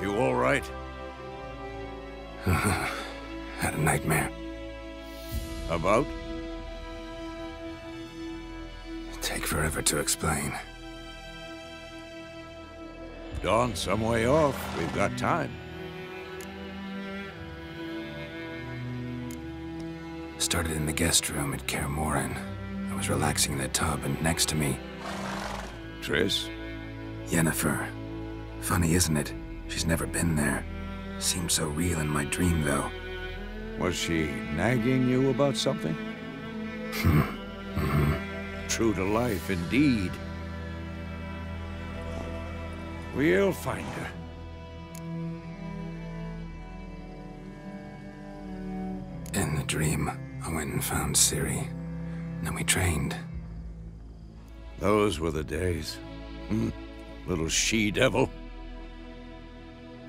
You all right? Had a nightmare. About? It'd take forever to explain. Dawn, some way off. We've got time. Started in the guest room at Kaer Morhen. I was relaxing in the tub, and next to me... Triss? Yennefer. Funny, isn't it? She's never been there. Seemed so real in my dream, though. Was she nagging you about something? True to life, indeed. We'll find her. In the dream, I went and found Ciri. Then we trained. Those were the days. Little she-devil.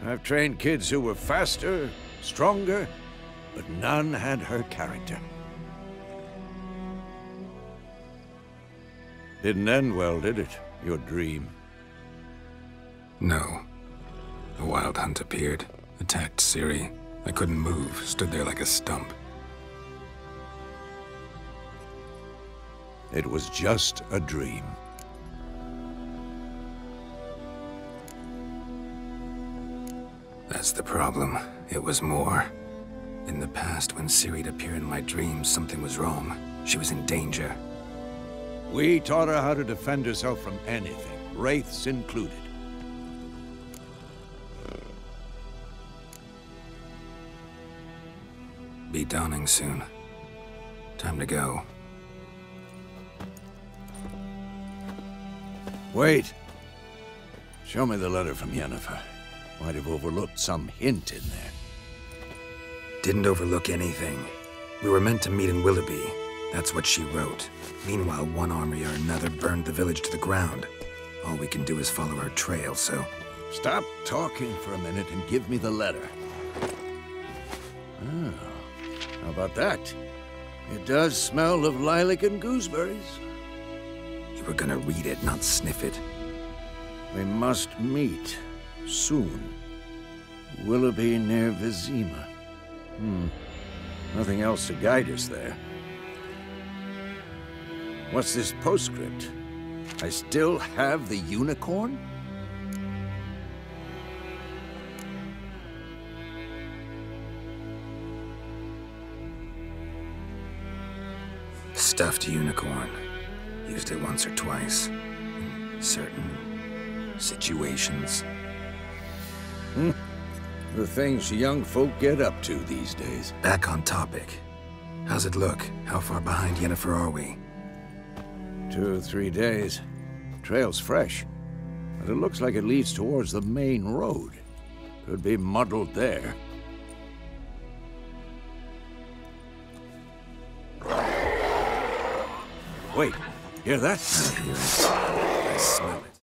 I've trained kids who were faster, stronger, but none had her character. Didn't end well, did it? Your dream? No. The Wild Hunt appeared, attacked Ciri. I couldn't move, stood there like a stump. It was just a dream. That's the problem. It was more. In the past, when Ciri'd appear in my dreams, something was wrong. She was in danger. We taught her how to defend herself from anything, wraiths included. Be dawning soon. Time to go. Wait. Show me the letter from Yennefer. Might have overlooked some hint in there. Didn't overlook anything. We were meant to meet in Willoughby. That's what she wrote. Meanwhile, one army or another burned the village to the ground. All we can do is follow our trail, so... Stop talking for a minute and give me the letter. Oh. How about that? It does smell of lilac and gooseberries. You were gonna read it, not sniff it. We must meet. Soon. Willoughby near Vizima. Nothing else to guide us there. What's this postscript? I still have the unicorn? Stuffed unicorn. Used it once or twice. In certain situations. The things young folk get up to these days. Back on topic. How's it look? How far behind Yennefer are we? 2 or 3 days. Trail's fresh. But it looks like it leads towards the main road. Could be muddled there. Wait, hear that? I smell it.